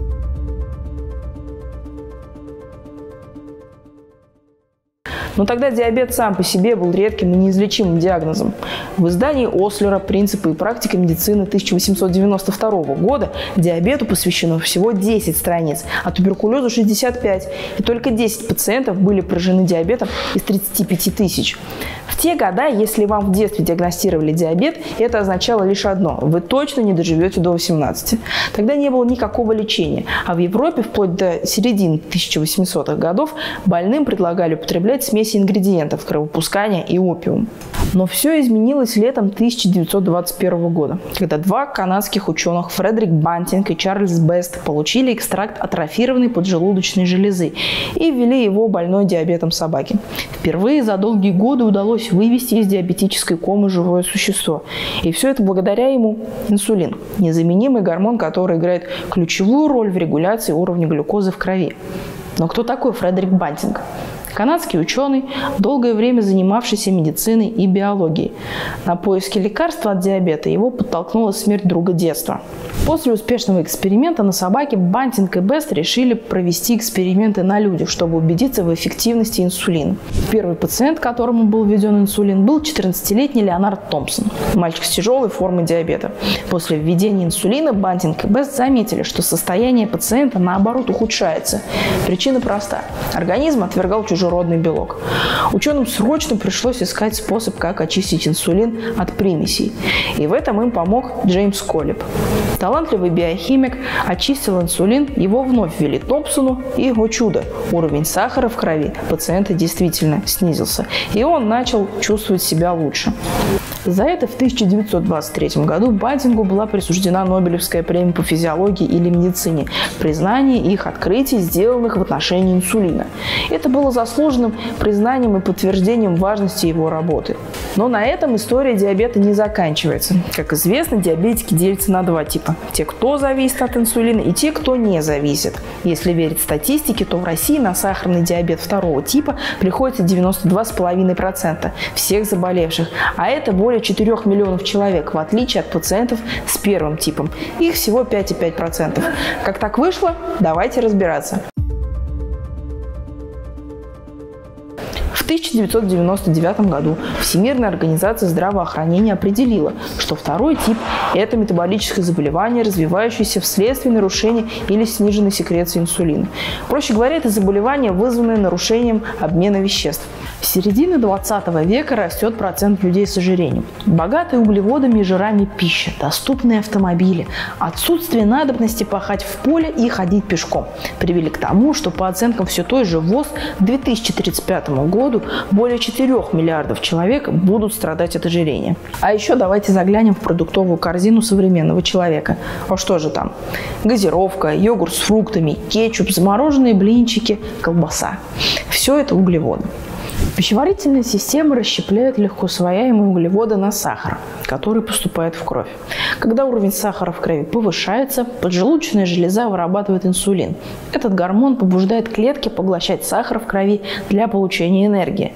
Но тогда диабет сам по себе был редким и неизлечимым диагнозом. В издании Ослера «Принципы и практика медицины» 1892 года диабету посвящено всего 10 страниц, а туберкулезу 65, и только 10 пациентов были поражены диабетом из 35 тысяч. В те годы, если вам в детстве диагностировали диабет, это означало лишь одно – вы точно не доживете до 18. Тогда не было никакого лечения, а в Европе вплоть до середины 1800-х годов больным предлагали употреблять смеси ингредиентов, кровопускания и опиум. Но все изменилось летом 1921 года, когда два канадских ученых Фредерик Бантинг и Чарльз Бест получили экстракт атрофированной поджелудочной железы и ввели его больной диабетом собаке. Впервые за долгие годы удалось вывести из диабетической комы живое существо. И все это благодаря ему инсулин, незаменимый гормон, который играет ключевую роль в регуляции уровня глюкозы в крови. Но кто такой Фредерик Бантинг? Канадский ученый, долгое время занимавшийся медициной и биологией. На поиски лекарства от диабета его подтолкнула смерть друга детства. После успешного эксперимента на собаке Бантинг и Бест решили провести эксперименты на людях, чтобы убедиться в эффективности инсулина. Первый пациент, которому был введен инсулин, был 14-летний Леонард Томпсон, мальчик с тяжелой формой диабета. После введения инсулина Бантинг и Бест заметили, что состояние пациента наоборот ухудшается. Причина проста. Организм отвергал чужой родный белок. Ученым срочно пришлось искать способ, как очистить инсулин от примесей. И в этом им помог Джеймс Коллип. Талантливый биохимик очистил инсулин, его вновь ввели Томпсону, и, о чудо, уровень сахара в крови пациента действительно снизился, и он начал чувствовать себя лучше. За это в 1923 году Бантингу была присуждена Нобелевская премия по физиологии или медицине, признание их открытий, сделанных в отношении инсулина. Это было заслуженным признанием и подтверждением важности его работы. Но на этом история диабета не заканчивается. Как известно, диабетики делятся на два типа – те, кто зависит от инсулина, и те, кто не зависит. Если верить статистике, то в России на сахарный диабет второго типа приходится 92,5% всех заболевших, а это более 4 миллионов человек, в отличие от пациентов с первым типом. Их всего 5,5%. Как так вышло? Давайте разбираться. В 1999 году Всемирная организация здравоохранения определила, что второй тип – это метаболическое заболевание, развивающееся вследствие нарушения или сниженной секреции инсулина. Проще говоря, это заболевание, вызванное нарушением обмена веществ. С середины 20 века растет процент людей с ожирением. Богатые углеводами и жирами пища, доступные автомобили, отсутствие надобности пахать в поле и ходить пешком привели к тому, что по оценкам все той же ВОЗ к 2035 году более 4 миллиардов человек будут страдать от ожирения. А еще давайте заглянем в продуктовую корзину современного человека. А что же там? Газировка, йогурт с фруктами, кетчуп, замороженные блинчики, колбаса. Все это углеводы. Пищеварительная система расщепляет легкоусвояемые углеводы на сахар, который поступает в кровь. Когда уровень сахара в крови повышается, поджелудочная железа вырабатывает инсулин. Этот гормон побуждает клетки поглощать сахар в крови для получения энергии.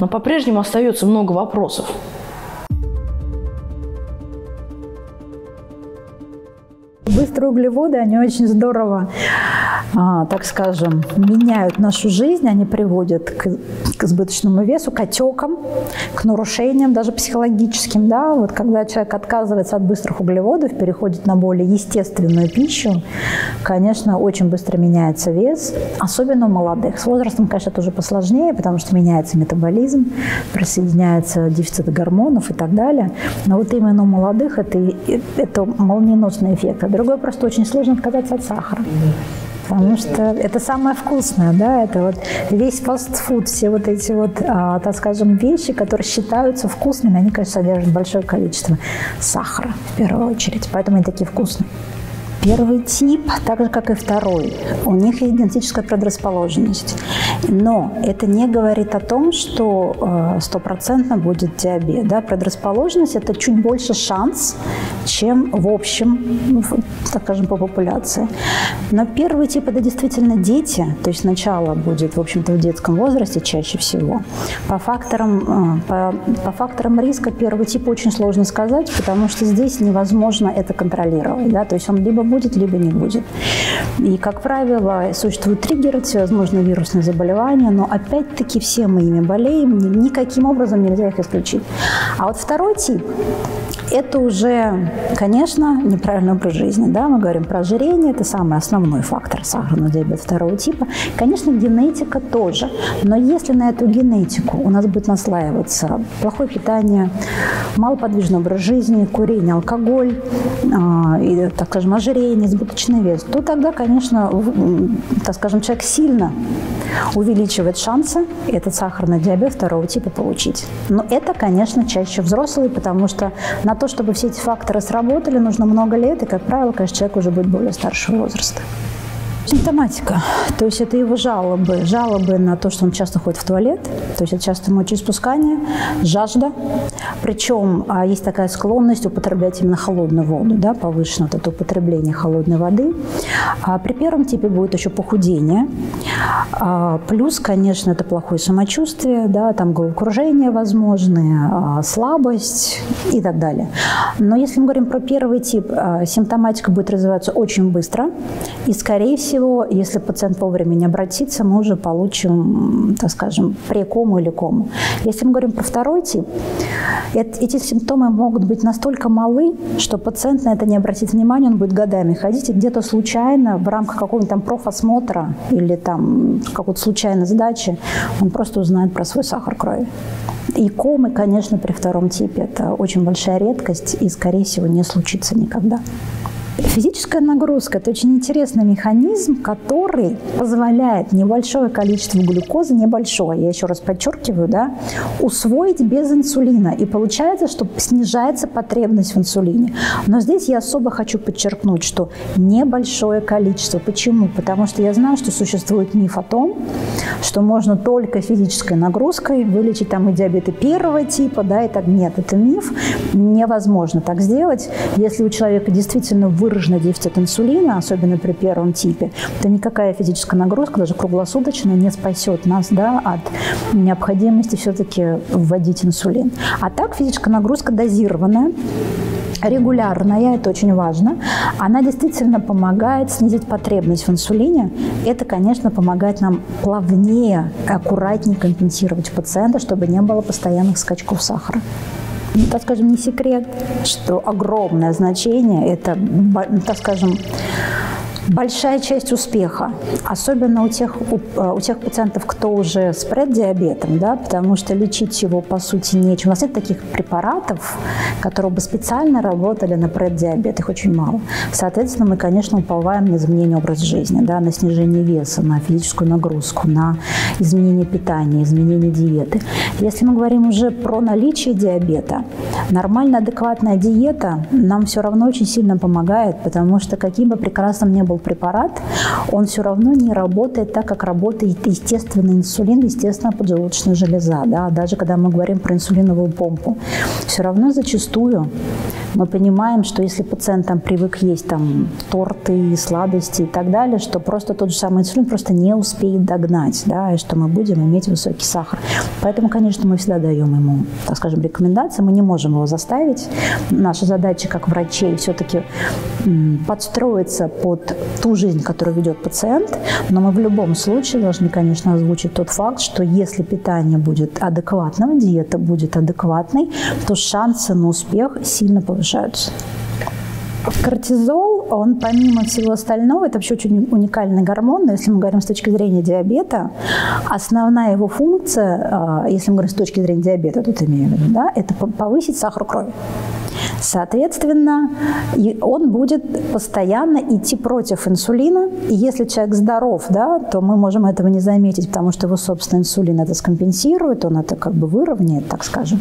Но по-прежнему остается много вопросов. Быстрые углеводы, они очень здорово, так скажем, меняют нашу жизнь, они приводят к избыточному весу, к отекам, к нарушениям даже психологическим. Да? Вот когда человек отказывается от быстрых углеводов, переходит на более естественную пищу, конечно, очень быстро меняется вес, особенно у молодых. С возрастом, конечно, тоже посложнее, потому что меняется метаболизм, присоединяется дефицит гормонов и так далее. Но вот именно у молодых это молниеносный эффект. А другое, просто очень сложно отказаться от сахара. Потому что это самое вкусное, да, это вот весь фастфуд, все вот эти вот, так скажем, вещи, которые считаются вкусными, они, конечно, содержат большое количество сахара в первую очередь, поэтому они такие вкусные. Первый тип, так же, как и второй, у них есть генетическая предрасположенность. Но это не говорит о том, что стопроцентно будет диабет. Да? Предрасположенность – это чуть больше шанс, чем в общем, так скажем, по популяции. Но первый тип – это действительно дети. То есть сначала будет, в общем-то, в детском возрасте чаще всего. По факторам риска первый тип очень сложно сказать, потому что здесь невозможно это контролировать. Да? То есть он либо будет, либо не будет. И, как правило, существуют триггеры, всевозможные вирусные заболевания, но опять-таки все мы ими болеем, никаким образом нельзя их исключить. А вот второй тип – это уже, конечно, неправильный образ жизни. Да? Мы говорим про ожирение, это самый основной фактор сахарного диабета второго типа. Конечно, генетика тоже, но если на эту генетику у нас будет наслаиваться плохое питание, малоподвижный образ жизни, курение, алкоголь, и, так скажем, ожирение, избыточный вес, то тогда, конечно, так скажем, человек сильно увеличивает шансы этот сахарный диабет второго типа получить. Но это, конечно, чаще взрослые, потому что на то, чтобы все эти факторы сработали, нужно много лет, и, как правило, конечно, человек уже будет более старшего возраста. Симптоматика, то есть это его жалобы. Жалобы на то, что он часто ходит в туалет, то есть это часто мочеиспускание, жажда. Причем есть такая склонность употреблять именно холодную воду, да, повышено вот это употребление холодной воды. При первом типе будет еще похудение. Плюс, конечно, это плохое самочувствие, да, там головокружение возможное, слабость и так далее. Но если мы говорим про первый тип, симптоматика будет развиваться очень быстро и, скорее всего, если пациент вовремя не обратится, мы уже получим, так скажем, прекому или кому. Если мы говорим про второй тип, эти симптомы могут быть настолько малы, что пациент на это не обратит внимания, он будет годами ходить, и где-то случайно в рамках какого-нибудь там профосмотра или там какой-то случайной сдачи он просто узнает про свой сахар крови. И комы, конечно, при втором типе это очень большая редкость и, скорее всего, не случится никогда. Физическая нагрузка – это очень интересный механизм, который позволяет небольшое количество глюкозы, небольшое, я еще раз подчеркиваю, да, усвоить без инсулина. И получается, что снижается потребность в инсулине. Но здесь я особо хочу подчеркнуть, что небольшое количество. Почему? Потому что я знаю, что существует миф о том, что можно только физической нагрузкой вылечить там и диабеты первого типа, да, и так. Нет, это миф. Невозможно так сделать. Если у человека действительно выраженный дефицит инсулина, особенно при первом типе, то никакая физическая нагрузка, даже круглосуточная, не спасет нас, да, от необходимости все-таки вводить инсулин. А так физическая нагрузка дозированная, регулярная, это очень важно, она действительно помогает снизить потребность в инсулине. Это, конечно, помогает нам плавнее, аккуратнее компенсировать пациента, чтобы не было постоянных скачков сахара. Так скажем, не секрет, что огромное значение – это, так скажем, большая часть успеха, особенно у тех пациентов, кто уже с преддиабетом, да, потому что лечить его, по сути, нечем. У нас нет таких препаратов, которые бы специально работали на преддиабет, их очень мало. Соответственно, мы, конечно, уповаем на изменение образа жизни, да, на снижение веса, на физическую нагрузку, на изменение питания, изменение диеты. Если мы говорим уже про наличие диабета, нормальная, адекватная диета нам все равно очень сильно помогает, потому что каким бы прекрасным ни был был препарат, он все равно не работает так, как работает естественный инсулин, естественная поджелудочная железа. Да? Даже когда мы говорим про инсулиновую помпу. Все равно зачастую мы понимаем, что если пациент там привык есть там торты, сладости и так далее, что просто тот же самый инсулин просто не успеет догнать, да, и что мы будем иметь высокий сахар. Поэтому, конечно, мы всегда даем ему, так скажем, рекомендации, мы не можем его заставить. Наша задача как врачей все-таки подстроиться под ту жизнь, которую ведет пациент, но мы в любом случае должны, конечно, озвучить тот факт, что если питание будет адекватным, диета будет адекватной, то шансы на успех сильно повышаются. Кортизол, он помимо всего остального, это вообще очень уникальный гормон, но если мы говорим с точки зрения диабета, основная его функция, если мы говорим с точки зрения диабета, тут имею в виду, да, это повысить сахар крови. Соответственно, он будет постоянно идти против инсулина. И если человек здоров, да, то мы можем этого не заметить, потому что его собственный инсулин это скомпенсирует, он это как бы выровняет, так скажем.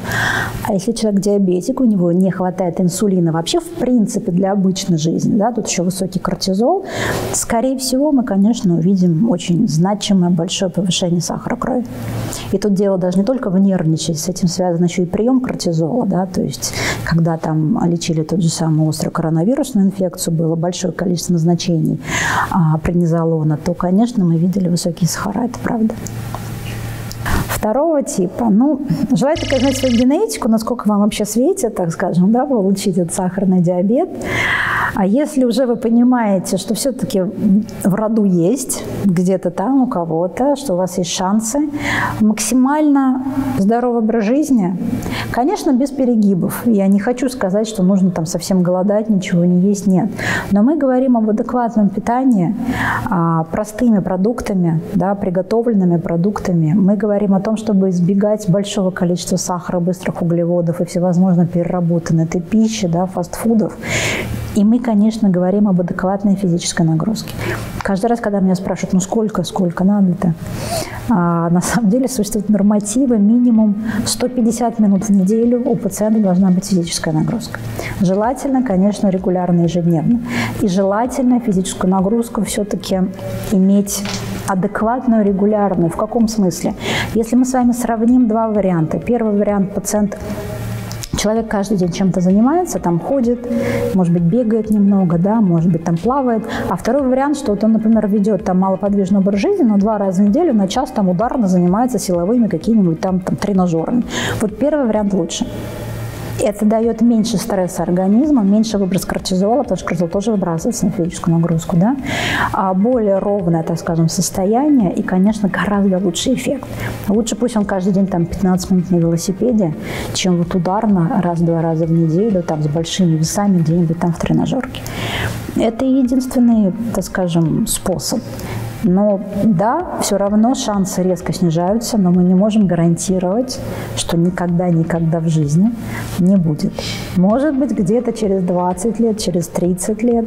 А если человек диабетик, у него не хватает инсулина вообще в принципе для обычной жизни, да, тут еще высокий кортизол, скорее всего, мы, конечно, увидим очень значимое большое повышение сахара крови. И тут дело даже не только в нервничестве, с этим связан еще и прием кортизола, да, то есть когда там лечили тот же самый острый коронавирусную инфекцию, было большое количество назначений преднизолона, то, конечно, мы видели высокие сахара, это правда. Второго типа, ну, желательно, конечно, знать свою генетику, насколько вам вообще светит, так скажем, да, получить этот сахарный диабет. А если уже вы понимаете, что все-таки в роду есть, где-то там у кого-то, что у вас есть шансы, максимально здоровый образ жизни, конечно, без перегибов. Я не хочу сказать, что нужно там совсем голодать, ничего не есть, нет. Но мы говорим об адекватном питании, простыми продуктами, да, приготовленными продуктами. Мы говорим о том, чтобы избегать большого количества сахара, быстрых углеводов и всевозможно переработанной этой пищи, да, фастфудов. И мы, конечно, говорим об адекватной физической нагрузке. Каждый раз, когда меня спрашивают, ну сколько надо-то, на самом деле существуют нормативы, минимум 150 минут в неделю у пациента должна быть физическая нагрузка. Желательно, конечно, регулярно, ежедневно. И желательно физическую нагрузку все-таки иметь адекватную, регулярную. В каком смысле? Если мы с вами сравним два варианта. Первый вариант – пациент... Человек каждый день чем-то занимается, там ходит, может быть, бегает немного, да, может быть, там плавает. А второй вариант, что вот он, например, ведет там малоподвижный образ жизни, но 2 раза в неделю на час там ударно занимается силовыми какими-нибудь там тренажерами. Вот первый вариант лучше. Это дает меньше стресса организма, меньше выброс кортизола, потому что кортизол тоже выбрасывается на физическую нагрузку, да? А более ровное, так скажем, состояние и, конечно, гораздо лучший эффект. Лучше пусть он каждый день там 15 минут на велосипеде, чем вот ударно раз-два раза в неделю там с большими весами где-нибудь там в тренажерке. Это единственный, так скажем, способ. Но да, все равно шансы резко снижаются, но мы не можем гарантировать, что никогда в жизни не будет. Может быть, где-то через 20 лет, через 30 лет.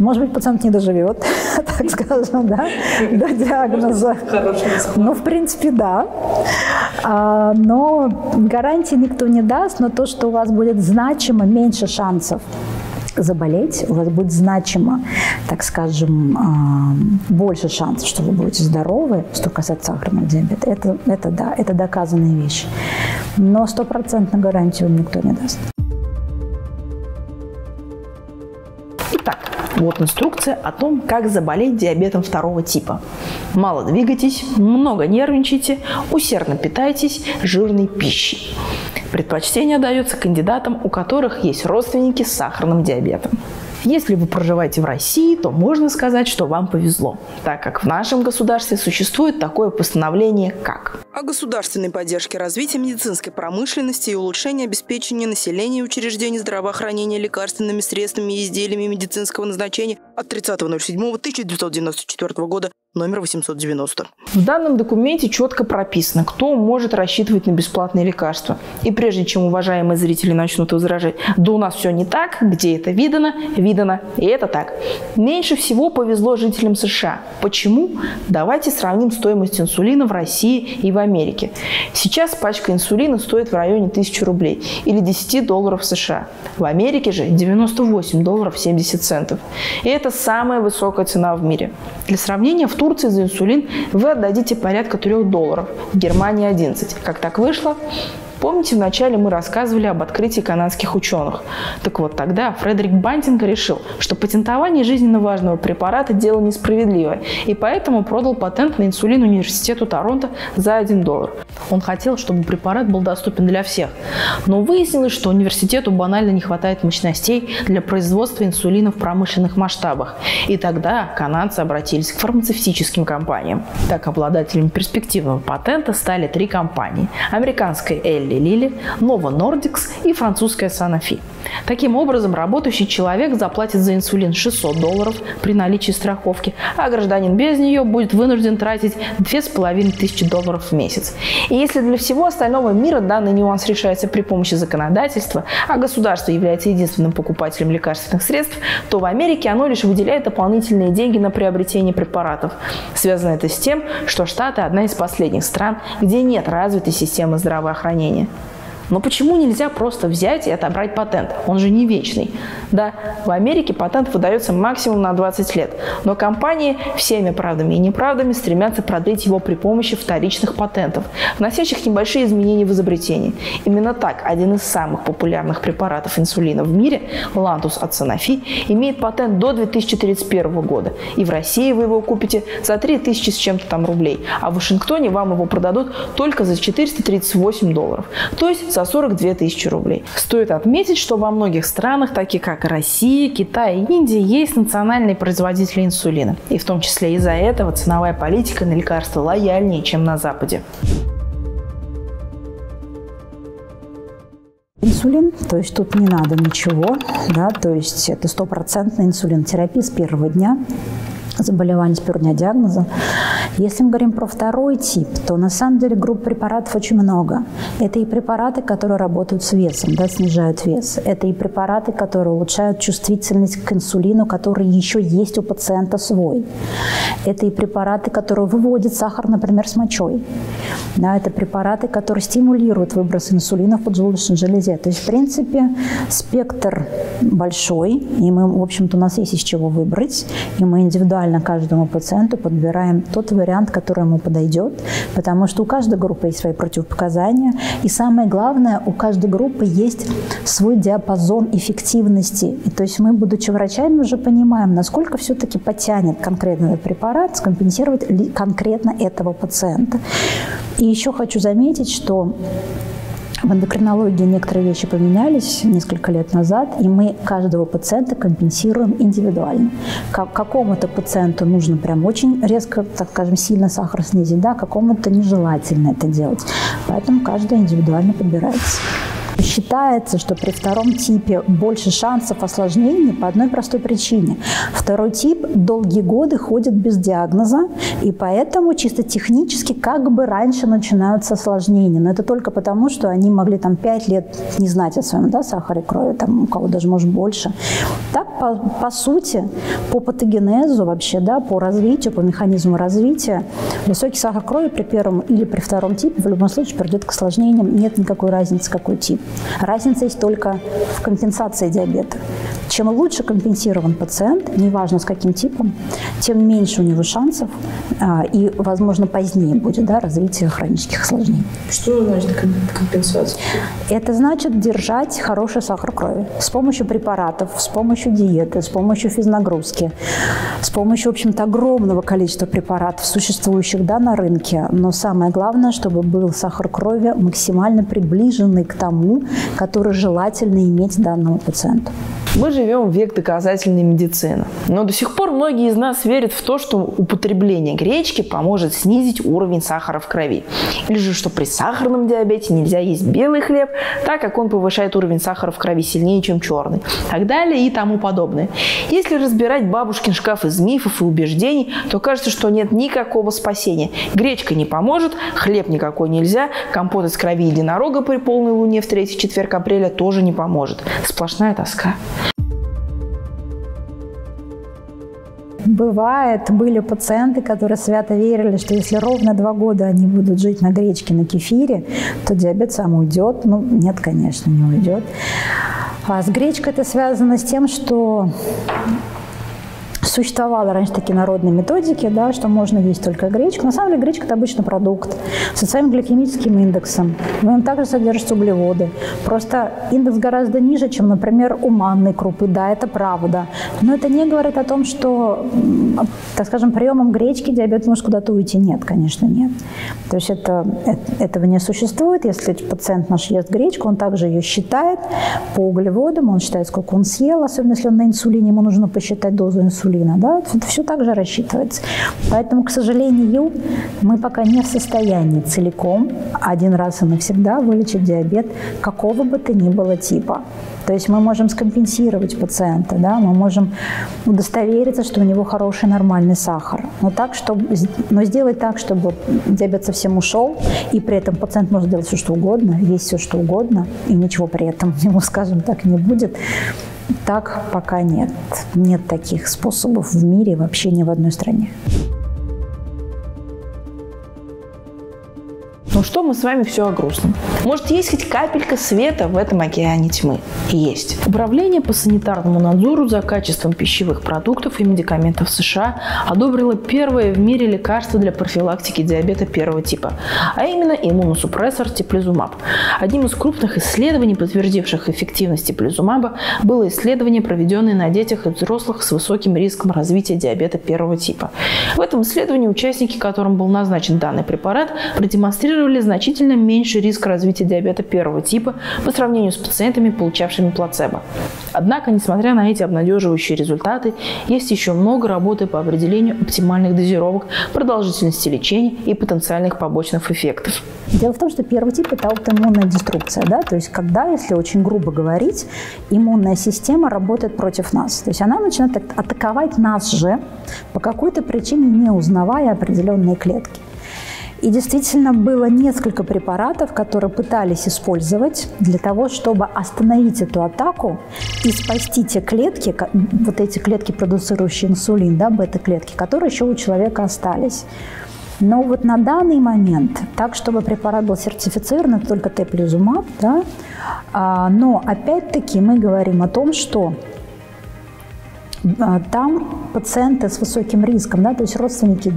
Может быть, пациент не доживет, так скажем, да, до диагноза. Ну, в принципе, да. Но гарантии никто не даст, но то, что у вас будет значимо меньше шансов заболеть, у вас будет значимо, так скажем, больше шансов, что вы будете здоровы, что касается сахарного диабета. Это да, это доказанные вещи. Но стопроцентную гарантию никто не даст. Итак, вот инструкция о том, как заболеть диабетом 2 типа. Мало двигайтесь, много нервничайте, усердно питайтесь жирной пищей. Предпочтение дается кандидатам, у которых есть родственники с сахарным диабетом. Если вы проживаете в России, то можно сказать, что вам повезло, так как в нашем государстве существует такое постановление, как о государственной поддержке развития медицинской промышленности и улучшении обеспечения населения и учреждений здравоохранения лекарственными средствами и изделиями медицинского назначения от 30.07.1994 года номер 890. В данном документе четко прописано, кто может рассчитывать на бесплатные лекарства. И прежде чем уважаемые зрители начнут возражать, да у нас все не так, где это видано, видано, и это так. Меньше всего повезло жителям США. Почему? Давайте сравним стоимость инсулина в России и в Америке. Сейчас пачка инсулина стоит в районе 1000 рублей или $10 США. В Америке же $98.70. И это самая высокая цена в мире. Для сравнения, в Турции за инсулин вы отдадите порядка $3, в Германии 11. Как так вышло? Помните, вначале мы рассказывали об открытии канадских ученых? Так вот, тогда Фредерик Бантинг решил, что патентование жизненно важного препарата – дело несправедливое, и поэтому продал патент на инсулин университету Торонто за $1. Он хотел, чтобы препарат был доступен для всех, но выяснилось, что университету банально не хватает мощностей для производства инсулина в промышленных масштабах, и тогда канадцы обратились к фармацевтическим компаниям. Так, обладателями перспективного патента стали 3 компании – американская Элли Лили, Нова Нордикс и французская Санафи. Таким образом, работающий человек заплатит за инсулин $600 при наличии страховки, а гражданин без нее будет вынужден тратить $2500 в месяц. И если для всего остального мира данный нюанс решается при помощи законодательства, а государство является единственным покупателем лекарственных средств, то в Америке оно лишь выделяет дополнительные деньги на приобретение препаратов. Связано это с тем, что Штаты – одна из последних стран, где нет развитой системы здравоохранения. Но почему нельзя просто взять и отобрать патент? Он же не вечный. Да, в Америке патент выдается максимум на 20 лет, но компании всеми правдами и неправдами стремятся продлить его при помощи вторичных патентов, вносящих небольшие изменения в изобретение. Именно так один из самых популярных препаратов инсулина в мире, Лантус от Санафи, имеет патент до 2031 года. И в России вы его купите за 3000 с чем-то там рублей, а в Вашингтоне вам его продадут только за $438, то есть за 42 000 рублей. Стоит отметить, что во многих странах, таких как Россия, Китай и Индия, есть национальные производители инсулина. И в том числе из-за этого ценовая политика на лекарства лояльнее, чем на Западе. Инсулин, то есть тут не надо ничего, да, то есть это стопроцентная инсулинотерапия с первого дня заболевания, с первого дня диагноза. Если мы говорим про второй тип, то на самом деле групп препаратов очень много. Это и препараты, которые работают с весом, да, снижают вес. Это и препараты, которые улучшают чувствительность к инсулину, который еще есть у пациента свой. Это и препараты, которые выводят сахар, например, с мочой. Да, это препараты, которые стимулируют выброс инсулина в поджелудочной железе. То есть, в принципе, спектр большой, и мы, в общем-то, у нас есть из чего выбрать, и мы индивидуально каждому пациенту подбираем тот вариант, который ему подойдет, потому что у каждой группы есть свои противопоказания, и самое главное, у каждой группы есть свой диапазон эффективности. И, то есть мы, будучи врачами, уже понимаем, насколько все-таки потянет конкретно этот препарат, скомпенсировать ли конкретно этого пациента. И еще хочу заметить, что в эндокринологии некоторые вещи поменялись несколько лет назад, и мы каждого пациента компенсируем индивидуально. Какому-то пациенту нужно прям очень резко, так скажем, сильно сахар снизить, да, какому-то нежелательно это делать. Поэтому каждый индивидуально подбирается. Считается, что при втором типе больше шансов осложнений по одной простой причине. Второй тип долгие годы ходит без диагноза, и поэтому чисто технически как бы раньше начинаются осложнения. Но это только потому, что они могли там 5 лет не знать о своем, да, сахаре крови, там у кого даже может больше. Так, по сути, по патогенезу вообще, да, по развитию, по механизму развития, высокий сахар крови при первом или при втором типе в любом случае придет к осложнениям, нет никакой разницы, какой тип. Разница есть только в компенсации диабета. Чем лучше компенсирован пациент, неважно с каким типом, тем меньше у него шансов и, возможно, позднее будет, да, развитие хронических осложнений. Что значит компенсация? Это значит держать хороший сахар крови с помощью препаратов, с помощью диеты, с помощью физнагрузки, с помощью, в общем-то, огромного количества препаратов, существующих, да, на рынке. Но самое главное, чтобы был сахар крови максимально приближенный к тому, который желательно иметь данному пациенту. Мы живем в век доказательной медицины, но до сих пор многие из нас верят в то, что употребление гречки поможет снизить уровень сахара в крови. Или же, что при сахарном диабете нельзя есть белый хлеб, так как он повышает уровень сахара в крови сильнее, чем черный, так далее и тому подобное. Если разбирать бабушкин шкаф из мифов и убеждений, то кажется, что нет никакого спасения. Гречка не поможет, хлеб никакой нельзя, компот из крови единорога при полной луне в третий четверг апреля тоже не поможет. Сплошная тоска. Бывает, были пациенты, которые свято верили, что если ровно 2 года они будут жить на гречке, на кефире, то диабет сам уйдет. Ну, нет, конечно, не уйдет. А с гречкой это связано с тем, что существовало раньше такие народные методики, да, что можно есть только гречку. На самом деле гречка – это обычно продукт со своим гликемическим индексом. В нем также содержатся углеводы. Просто индекс гораздо ниже, чем, например, у манной крупы. Да, это правда. Но это не говорит о том, что, так скажем, приемом гречки диабет может куда-то уйти. Нет, конечно, нет. То есть этого не существует. Если пациент наш ест гречку, он также ее считает по углеводам, он считает, сколько он съел. Особенно, если он на инсулине, ему нужно посчитать дозу инсулина. Да, это все так же рассчитывается. Поэтому, к сожалению, мы пока не в состоянии целиком, один раз и навсегда вылечить диабет какого бы то ни было типа. То есть мы можем скомпенсировать пациента, да, мы можем удостовериться, что у него хороший нормальный сахар. Но сделать так, чтобы диабет совсем ушел, и при этом пациент может делать все, что угодно, есть все, что угодно, и ничего при этом ему, скажем так, не будет. Так пока нет. Нет таких способов в мире, вообще ни в одной стране. Ну что мы с вами все о грустном? Может, есть хоть капелька света в этом океане тьмы? Есть. Управление по санитарному надзору за качеством пищевых продуктов и медикаментов США одобрило первое в мире лекарство для профилактики диабета первого типа, а именно иммуносупрессор Теплизумаб. Одним из крупных исследований, подтвердивших эффективность Теплизумаба, было исследование, проведенное на детях и взрослых с высоким риском развития диабета первого типа. В этом исследовании участники, которым был назначен данный препарат, продемонстрировали значительно меньше риск развития диабета первого типа по сравнению с пациентами, получавшими плацебо. Однако, несмотря на эти обнадеживающие результаты, есть еще много работы по определению оптимальных дозировок, продолжительности лечения и потенциальных побочных эффектов. Дело в том, что первый тип – это аутоиммунная деструкция, да? То есть когда, если очень грубо говорить, иммунная система работает против нас. То есть она начинает атаковать нас же, по какой-то причине не узнавая определенные клетки. И действительно было несколько препаратов, которые пытались использовать для того, чтобы остановить эту атаку и спасти те клетки, вот эти клетки, продуцирующие инсулин, да, бета-клетки, которые еще у человека остались. Но вот на данный момент, так чтобы препарат был сертифицирован, только Теплизумаб, да, но опять-таки мы говорим о том, что там пациенты с высоким риском, да, то есть родственники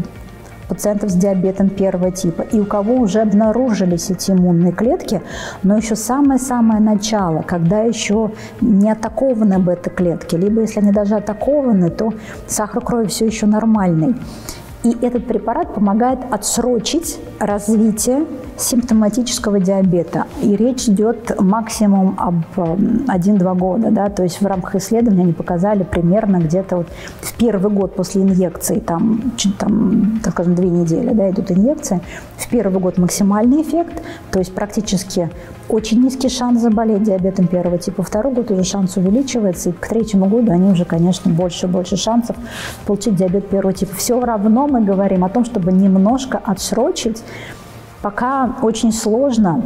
пациентов с диабетом первого типа, и у кого уже обнаружились эти иммунные клетки, но еще самое-самое начало, когда еще не атакованы бета-клетки, либо если они даже атакованы, то сахар крови все еще нормальный. И этот препарат помогает отсрочить развитие симптоматического диабета. И речь идет максимум об 1-2 года. Да? То есть в рамках исследования они показали примерно где-то вот в первый год после инъекции, там так скажем, 2 недели, да, идут инъекции, в первый год максимальный эффект, то есть практически очень низкий шанс заболеть диабетом первого типа. Второй год уже шанс увеличивается, и к 3-му году они уже, конечно, больше шансов получить диабет первого типа. Все равно мы говорим о том, чтобы немножко отсрочить. Пока очень сложно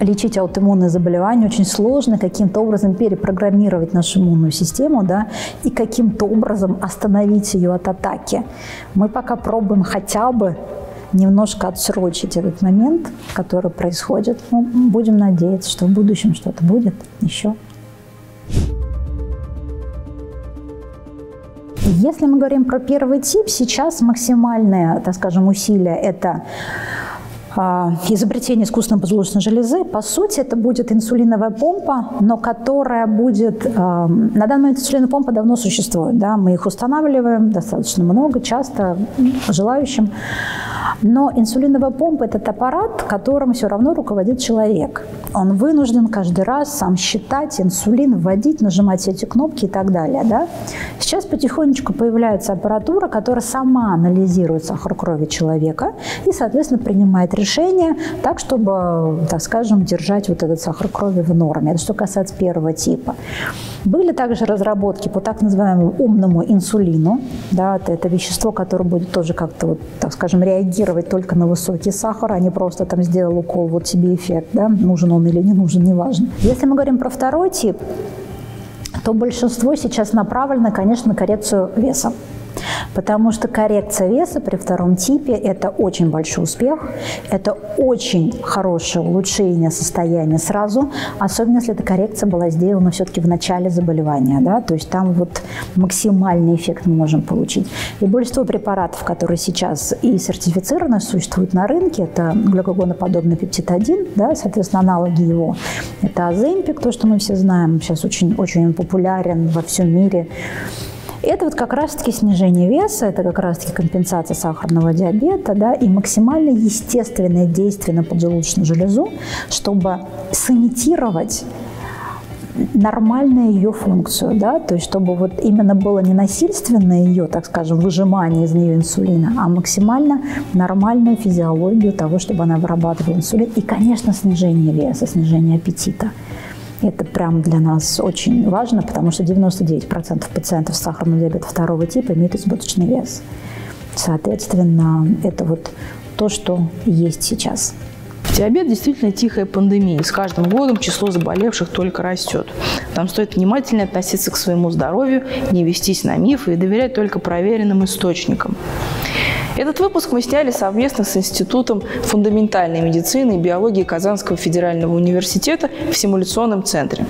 лечить аутоиммунные заболевания, очень сложно каким-то образом перепрограммировать нашу иммунную систему, да, и каким-то образом остановить ее от атаки. Мы пока пробуем хотя бы немножко отсрочить этот момент, который происходит. Ну, будем надеяться, что в будущем что-то будет еще. Если мы говорим про первый тип, сейчас максимальное, так скажем, усилие – это изобретение искусственной поджелудочной железы. По сути, это будет инсулиновая помпа, но которая будет… На данный момент инсулиновая помпа давно существует. Да? Мы их устанавливаем достаточно много, часто желающим. Но инсулиновая помпа – это аппарат, которым все равно руководит человек. Он вынужден каждый раз сам считать инсулин, вводить, нажимать все эти кнопки и так далее. Да? Сейчас потихонечку появляется аппаратура, которая сама анализирует сахар крови человека и, соответственно, принимает решение так, чтобы, так скажем, держать вот этот сахар крови в норме. Это что касается первого типа. Были также разработки по так называемому умному инсулину. Да, это вещество, которое будет тоже как-то, вот, так скажем, реагировать только на высокий сахар, а не просто там сделал укол, вот тебе эффект, да, нужен он или не нужен, неважно. Если мы говорим про второй тип, то большинство сейчас направлено, конечно, на коррекцию веса. Потому что коррекция веса при втором типе – это очень большой успех, это очень хорошее улучшение состояния сразу, особенно если эта коррекция была сделана все-таки в начале заболевания, да, то есть там вот максимальный эффект мы можем получить. И большинство препаратов, которые сейчас и сертифицированы, существуют на рынке, это глюкогоноподобный пептид-1, да, соответственно, аналоги его, это Аземпик, то, что мы все знаем, сейчас очень популярен во всем мире. Это вот как раз-таки снижение веса, это как раз-таки компенсация сахарного диабета, да, и максимально естественное действие на поджелудочную железу, чтобы сымитировать нормальную ее функцию, да, то есть чтобы вот именно было не насильственное ее, так скажем, выжимание из нее инсулина, а максимально нормальную физиологию того, чтобы она вырабатывала инсулин, и, конечно, снижение веса, снижение аппетита. Это прям для нас очень важно, потому что 99% пациентов с сахарным диабетом второго типа имеют избыточный вес. Соответственно, это вот то, что есть сейчас. Диабет действительно тихая пандемия. С каждым годом число заболевших только растет. Нам стоит внимательно относиться к своему здоровью, не вестись на мифы и доверять только проверенным источникам. Этот выпуск мы сняли совместно с Институтом фундаментальной медицины и биологии Казанского федерального университета в симуляционном центре.